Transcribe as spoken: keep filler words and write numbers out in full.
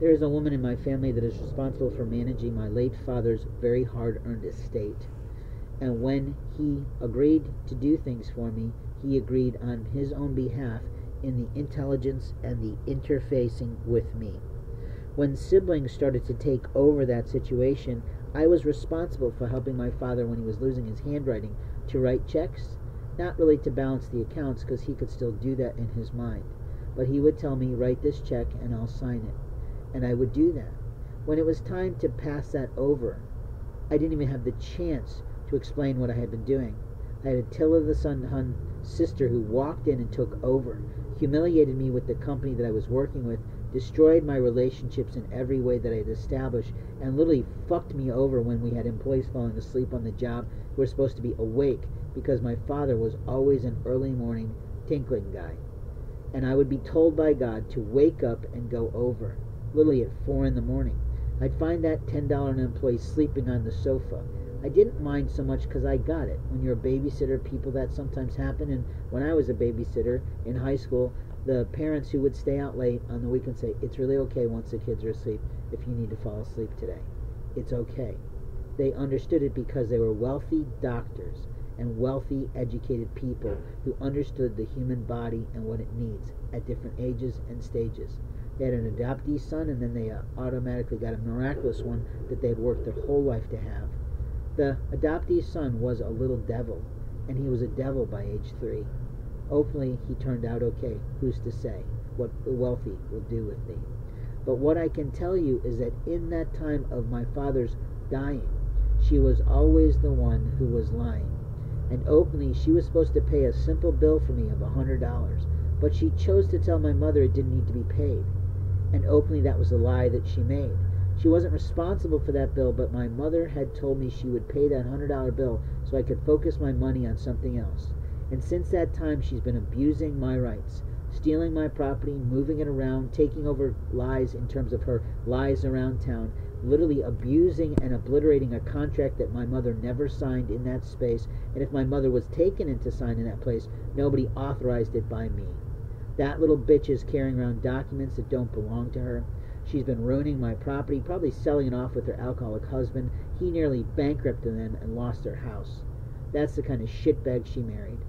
There is a woman in my family that is responsible for managing my late father's very hard-earned estate. And when he agreed to do things for me, he agreed on his own behalf in the intelligence and the interfacing with me. When siblings started to take over that situation, I was responsible for helping my father when he was losing his handwriting to write checks, not really to balance the accounts because he could still do that in his mind. But he would tell me, write this check and I'll sign it. And I would do that. When it was time to pass that over, I didn't even have the chance to explain what I had been doing. I had Attila the Hun sister who walked in and took over, humiliated me with the company that I was working with, destroyed my relationships in every way that I had established, and literally fucked me over when we had employees falling asleep on the job who were supposed to be awake because my father was always an early morning tinkling guy. And I would be told by God to wake up and go over, literally at four in the morning. I'd find that ten dollar employee sleeping on the sofa. I didn't mind so much because I got it. When you're a babysitter, people, that sometimes happen. And when I was a babysitter in high school, the parents who would stay out late on the weekend say, it's really okay once the kids are asleep if you need to fall asleep today. It's okay. They understood it because they were wealthy doctors and wealthy, educated people who understood the human body and what it needs at different ages and stages. They had an adoptee son, and then they automatically got a miraculous one that they'd worked their whole life to have. The adoptee son was a little devil, and he was a devil by age three. Hopefully, he turned out okay. Who's to say what the wealthy will do with thee? But what I can tell you is that in that time of my father's dying, she was always the one who was lying. And openly, she was supposed to pay a simple bill for me of a hundred dollars, but she chose to tell my mother it didn't need to be paid. And openly, that was a lie that she made. She wasn't responsible for that bill, but my mother had told me she would pay that hundred dollar bill so I could focus my money on something else. And since that time, she's been abusing my rights, stealing my property, moving it around, taking over lies in terms of her lies around town, literally abusing and obliterating a contract that my mother never signed in that space. And if my mother was taken in to sign in that place, nobody authorized it by me. That little bitch is carrying around documents that don't belong to her. She's been ruining my property, probably selling it off with her alcoholic husband. He nearly bankrupted them and lost their house. That's the kind of shitbag she married.